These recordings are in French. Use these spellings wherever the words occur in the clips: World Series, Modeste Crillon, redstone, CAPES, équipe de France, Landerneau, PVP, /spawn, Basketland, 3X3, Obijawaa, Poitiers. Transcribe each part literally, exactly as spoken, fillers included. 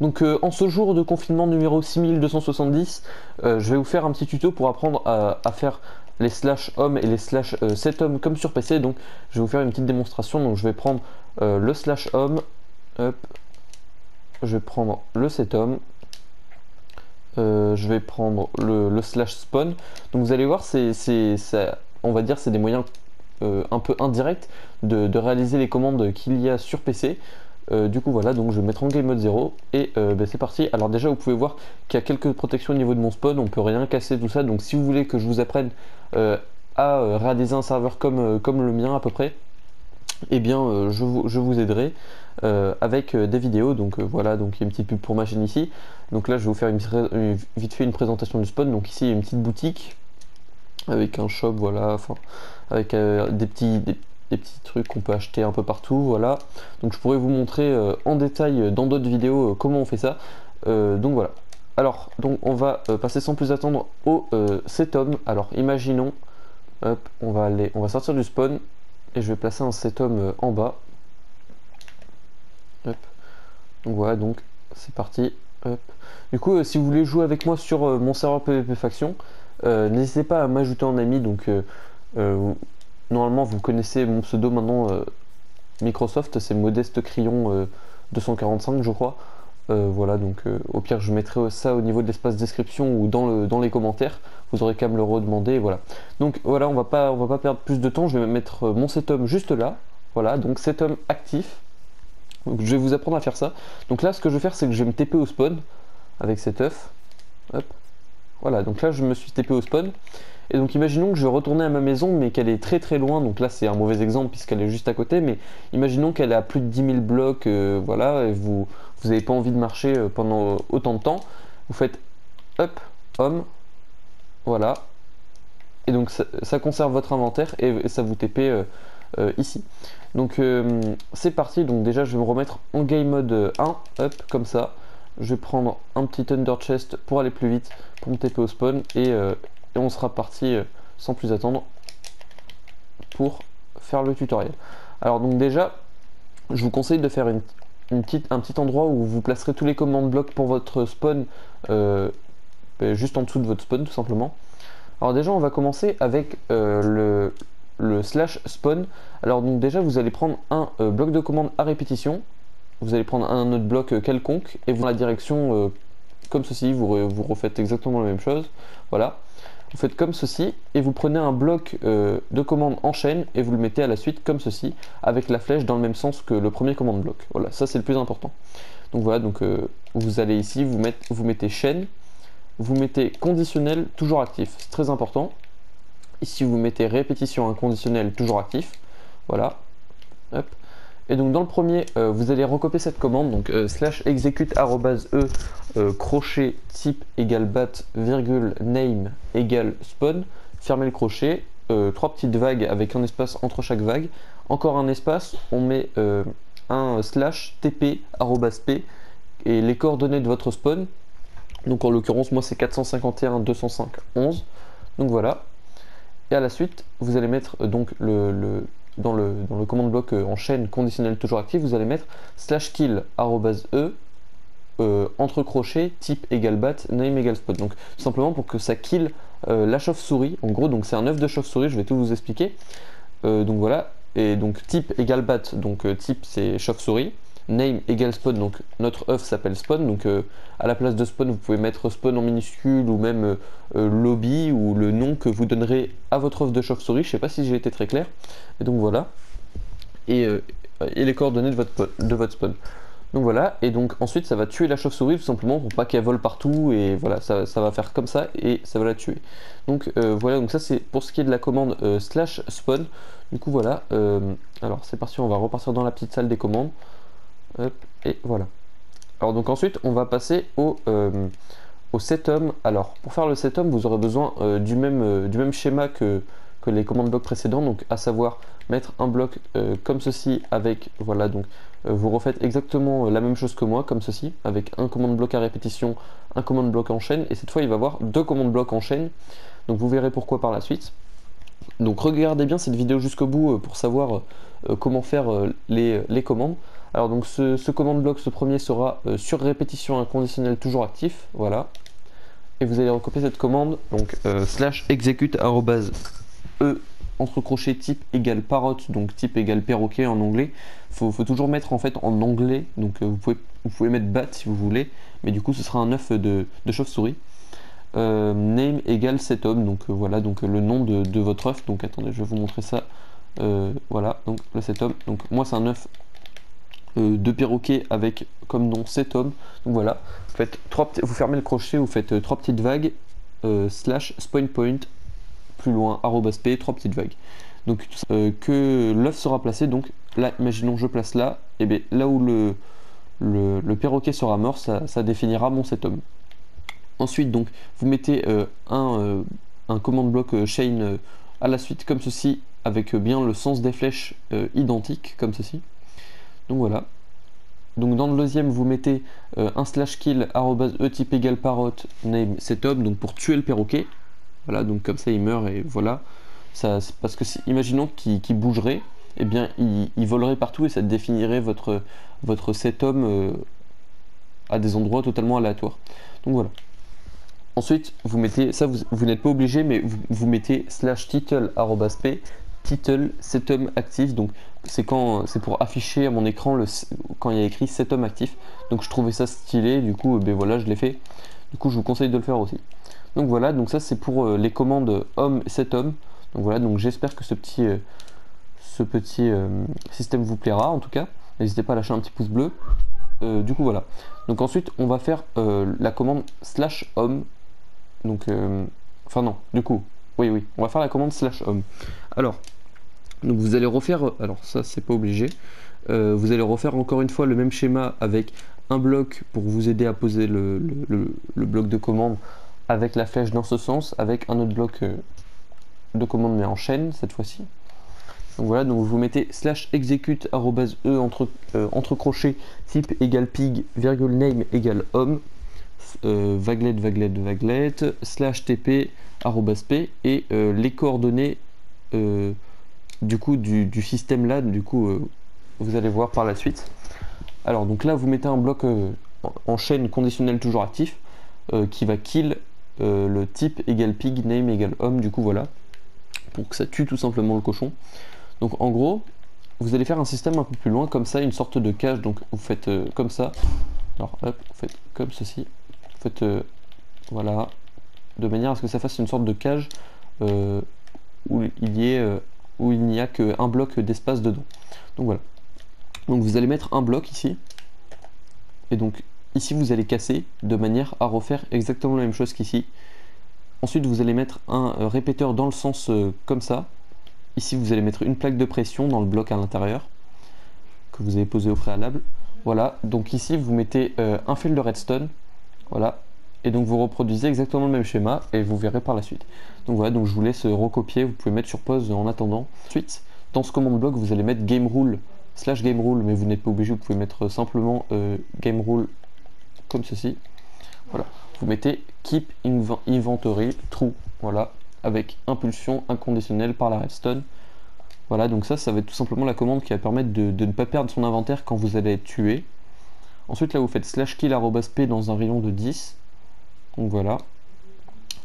Donc euh, en ce jour de confinement numéro six mille deux cent soixante-dix, euh, je vais vous faire un petit tuto pour apprendre à, à faire les slash hommes et les slash euh, sept hommes comme sur P C. Donc je vais vous faire une petite démonstration. Donc je vais prendre euh, le slash homme, hop, je vais prendre le sept hommes, euh, je vais prendre le, le slash spawn. Donc vous allez voir, c'est, c'est, ça, on va dire c'est des moyens euh, un peu indirects de, de réaliser les commandes qu'il y a sur P C. Euh, du coup voilà, donc je vais mettre en game mode zéro et euh, bah, c'est parti. Alors déjà vous pouvez voir qu'il y a quelques protections au niveau de mon spawn, on peut rien casser, tout ça. Donc si vous voulez que je vous apprenne euh, à euh, réaliser un serveur comme, euh, comme le mien à peu près, et eh bien euh, je, vous, je vous aiderai euh, avec euh, des vidéos. Donc euh, voilà, donc il y a une petite pub pour ma chaîne ici. Donc là je vais vous faire une, une, vite fait une présentation du spawn. Donc ici il y a une petite boutique avec un shop, voilà, enfin avec euh, des petits... Des des petits trucs qu'on peut acheter un peu partout, voilà. Donc je pourrais vous montrer euh, en détail dans d'autres vidéos euh, comment on fait ça. Euh, donc voilà. Alors donc on va euh, passer sans plus attendre au euh, sept hommes. Alors imaginons, hop, on va aller, on va sortir du spawn et je vais placer un sept hommes euh, en bas. Hop. Donc voilà, donc c'est parti. Hop. Du coup, euh, si vous voulez jouer avec moi sur euh, mon serveur P V P faction, euh, n'hésitez pas à m'ajouter en ami. Donc euh, euh, normalement vous connaissez mon pseudo maintenant, euh, Microsoft, c'est Modeste Crillon euh, deux cent quarante-cinq je crois. Euh, voilà, donc euh, au pire je mettrai ça au niveau de l'espace description ou dans, le, dans les commentaires, vous aurez qu'à me le redemander, voilà. Donc voilà, on va pas, on va pas perdre plus de temps, je vais mettre mon sept hommes juste là, voilà, donc sept hommes actif. Donc je vais vous apprendre à faire ça. Donc là ce que je vais faire c'est que je vais me T P au spawn avec cet œuf, hop. Voilà, donc là je me suis T P au spawn. Et donc imaginons que je vais retourner à ma maison mais qu'elle est très très loin. Donc là c'est un mauvais exemple puisqu'elle est juste à côté, mais imaginons qu'elle est à plus de dix mille blocs, euh, voilà, et vous vous n'avez pas envie de marcher euh, pendant autant de temps. Vous faites hop, homme, voilà. Et donc ça, ça conserve votre inventaire et, et ça vous T P euh, euh, ici. Donc euh, c'est parti. Donc déjà je vais me remettre en game mode un, hop, comme ça. Je vais prendre un petit Thunder Chest pour aller plus vite, pour me T P au spawn et, euh, et on sera parti euh, sans plus attendre pour faire le tutoriel. Alors donc déjà, je vous conseille de faire une, une petite, un petit endroit où vous placerez tous les commandes blocs pour votre spawn euh, juste en dessous de votre spawn tout simplement. Alors déjà on va commencer avec euh, le, le slash spawn. Alors donc déjà vous allez prendre un euh, bloc de commande à répétition. Vous allez prendre un autre bloc quelconque et vous dans la direction euh, comme ceci, vous, re, vous refaites exactement la même chose. Voilà, vous faites comme ceci et vous prenez un bloc euh, de commande en chaîne et vous le mettez à la suite comme ceci avec la flèche dans le même sens que le premier commande bloc. Voilà, ça c'est le plus important. Donc voilà, donc euh, vous allez ici, vous, met, vous mettez chaîne, vous mettez conditionnel toujours actif, c'est très important. Ici vous mettez répétition inconditionnel toujours actif. Voilà, hop. Et donc dans le premier, euh, vous allez recopier cette commande, donc euh, slash execute arrobase e euh, crochet type égale bat virgule name égale spawn, fermez le crochet, euh, trois petites vagues avec un espace entre chaque vague, encore un espace, on met euh, un slash tp arrobase p et les coordonnées de votre spawn. Donc en l'occurrence moi c'est quatre cent cinquante et un deux cent cinq onze. Donc voilà. Et à la suite vous allez mettre euh, donc le, le Dans le, dans le commande bloc euh, en chaîne conditionnel toujours actif, vous allez mettre slash kill arrobase e euh, entre crochets type égale bat name égale spawn. Donc tout simplement pour que ça kill euh, la chauve-souris en gros. Donc c'est un œuf de chauve-souris, je vais tout vous expliquer. Euh, donc voilà, et donc type égale bat, donc euh, type c'est chauve-souris, name égale spawn, donc notre œuf s'appelle spawn. Donc euh, à la place de spawn vous pouvez mettre spawn en minuscule ou même euh, lobby ou le nom que vous donnerez à votre œuf de chauve-souris, je sais pas si j'ai été très clair. Et donc voilà, et, euh, et les coordonnées de votre, de votre spawn. Donc voilà, et donc ensuite ça va tuer la chauve-souris tout simplement pour pas qu'elle vole partout, et voilà, ça, ça va faire comme ça et ça va la tuer. Donc euh, voilà, donc ça c'est pour ce qui est de la commande euh, slash spawn. Du coup voilà, euh, alors c'est parti, on va repartir dans la petite salle des commandes. Hop, et voilà. Alors donc ensuite on va passer au, euh, au sept hommes. Alors pour faire le sept hommes vous aurez besoin euh, du, même, euh, du même schéma que, que les commandes blocs précédents, donc à savoir mettre un bloc euh, comme ceci avec, voilà, donc euh, vous refaites exactement euh, la même chose que moi comme ceci avec un commande bloc à répétition, un commande bloc en chaîne, et cette fois il va y avoir deux commandes blocs en chaîne, donc vous verrez pourquoi par la suite. Donc regardez bien cette vidéo jusqu'au bout euh, pour savoir euh, comment faire euh, les, les commandes. Alors donc ce, ce command block, ce premier sera euh, sur répétition un conditionnel toujours actif, voilà. Et vous allez recopier cette commande, donc euh, slash execute arrobase e entre crochets type égale parotte, donc type égale perroquet en anglais. Il faut, faut toujours mettre en fait en anglais, donc euh, vous, pouvez, vous pouvez mettre bat si vous voulez, mais du coup ce sera un œuf de, de chauve-souris. Euh, name égale cet homme, donc euh, voilà, donc euh, le nom de, de votre œuf. Donc attendez, je vais vous montrer ça. Euh, voilà, donc le cet homme. Donc moi c'est un œuf euh, de perroquet avec comme nom cet homme. Donc voilà, vous, faites trois, vous fermez le crochet, vous faites euh, trois petites vagues, euh, slash spawn point, plus loin, arrobas p, trois petites vagues. Donc euh, que l'œuf sera placé, donc là, imaginons je place là, et bien là où le, le, le perroquet sera mort, ça, ça définira mon cet homme. Ensuite, donc vous mettez euh, un, euh, un command block euh, chain euh, à la suite, comme ceci, avec euh, bien le sens des flèches euh, identique, comme ceci. Donc voilà. Donc dans le deuxième, vous mettez euh, un slash kill arrobase e type égale parotte name setup, donc pour tuer le perroquet. Voilà, donc comme ça il meurt et voilà. Ça, parce que si, imaginons qu'il qu'il bougerait, et eh bien il, il volerait partout et ça définirait votre, votre setup euh, à des endroits totalement aléatoires. Donc voilà. Ensuite, vous mettez, ça vous, vous n'êtes pas obligé, mais vous, vous mettez slash title arrobas p, title setum actif. Donc c'est quand c'est pour afficher à mon écran le, quand il y a écrit setum actif. Donc je trouvais ça stylé, du coup, ben voilà, je l'ai fait. Du coup, je vous conseille de le faire aussi. Donc voilà, donc ça c'est pour euh, les commandes homme setum. Donc voilà, donc j'espère que ce petit, euh, ce petit euh, système vous plaira en tout cas. N'hésitez pas à lâcher un petit pouce bleu. Euh, du coup voilà. Donc ensuite, on va faire euh, la commande slash homme. Donc, euh, enfin non, du coup, oui, oui, on va faire la commande slash homme. Alors, donc vous allez refaire, alors ça c'est pas obligé, euh, vous allez refaire encore une fois le même schéma avec un bloc pour vous aider à poser le, le, le, le bloc de commande avec la flèche dans ce sens, avec un autre bloc euh, de commande mais en chaîne cette fois-ci. Donc voilà, donc vous mettez slash execute arrobase e entre, euh, entre crochets type égale pig, virgule name égale homme. Euh, vaguelette vaguelette vaguelette slash tp arrobas p et euh, les coordonnées euh, du coup du, du système là, du coup euh, vous allez voir par la suite. Alors donc là vous mettez un bloc euh, en chaîne conditionnel toujours actif euh, qui va kill euh, le type égale pig name égale homme, du coup voilà, pour que ça tue tout simplement le cochon. Donc en gros vous allez faire un système un peu plus loin comme ça, une sorte de cache. Donc vous faites euh, comme ça, alors hop, vous faites comme ceci. Faites euh, voilà, de manière à ce que ça fasse une sorte de cage euh, où il y ait euh, où il n'y a qu'un bloc d'espace dedans. Donc voilà, donc vous allez mettre un bloc ici et donc ici vous allez casser de manière à refaire exactement la même chose qu'ici. Ensuite vous allez mettre un euh, répéteur dans le sens euh, comme ça. Ici vous allez mettre une plaque de pression dans le bloc à l'intérieur que vous avez posé au préalable. Voilà, donc ici vous mettez euh, un fil de redstone. Voilà, et donc vous reproduisez exactement le même schéma et vous verrez par la suite. Donc voilà, donc je vous laisse recopier, vous pouvez mettre sur pause en attendant. Ensuite, dans ce command block, vous allez mettre game rule slash game rule, mais vous n'êtes pas obligé, vous pouvez mettre simplement euh, game rule comme ceci. Voilà, vous mettez keep inventory true, voilà, avec impulsion inconditionnelle par la redstone. Voilà, donc ça, ça va être tout simplement la commande qui va permettre de, de ne pas perdre son inventaire quand vous allez être tué. Ensuite là vous faites slash kill arrobas p dans un rayon de dix. Donc voilà.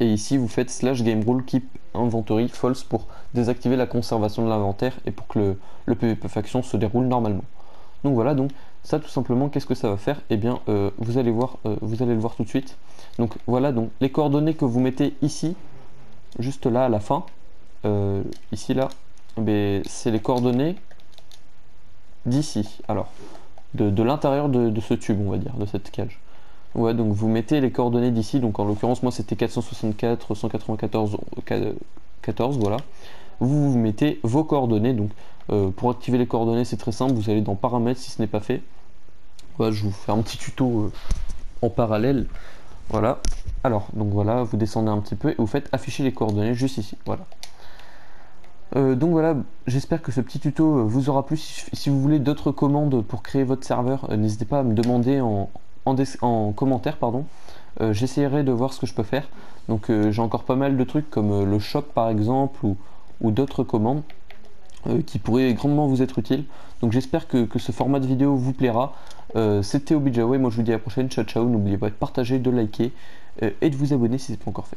Et ici vous faites slash game rule keep inventory false pour désactiver la conservation de l'inventaire et pour que le, le pvpfaction se déroule normalement. Donc voilà, donc ça tout simplement qu'est-ce que ça va faire? Eh bien euh, vous allez voir, euh, vous allez le voir tout de suite. Donc voilà, donc les coordonnées que vous mettez ici, juste là à la fin, euh, ici là, eh c'est les coordonnées d'ici. Alors. de, de l'intérieur de, de ce tube, on va dire, de cette cage. Ouais, donc vous mettez les coordonnées d'ici, donc en l'occurrence moi c'était quatre cent soixante-quatre, cent quatre-vingt-quatorze, quatorze, voilà. Vous, vous mettez vos coordonnées, donc euh, pour activer les coordonnées c'est très simple, vous allez dans paramètres si ce n'est pas fait. Ouais, je vous fais un petit tuto euh, en parallèle, voilà. Alors, donc voilà, vous descendez un petit peu et vous faites afficher les coordonnées juste ici, voilà. Euh, donc voilà, j'espère que ce petit tuto vous aura plu. Si, si vous voulez d'autres commandes pour créer votre serveur, euh, n'hésitez pas à me demander en, en, en commentaire, pardon. Euh, j'essaierai de voir ce que je peux faire. Donc euh, j'ai encore pas mal de trucs comme euh, le shop par exemple ou, ou d'autres commandes. euh, qui pourrait grandement vous être utile. Donc j'espère que, que ce format de vidéo vous plaira. Euh, C'était Obijawaa et moi je vous dis à la prochaine. Ciao ciao, n'oubliez pas de partager, de liker euh, et de vous abonner si ce n'est pas encore fait.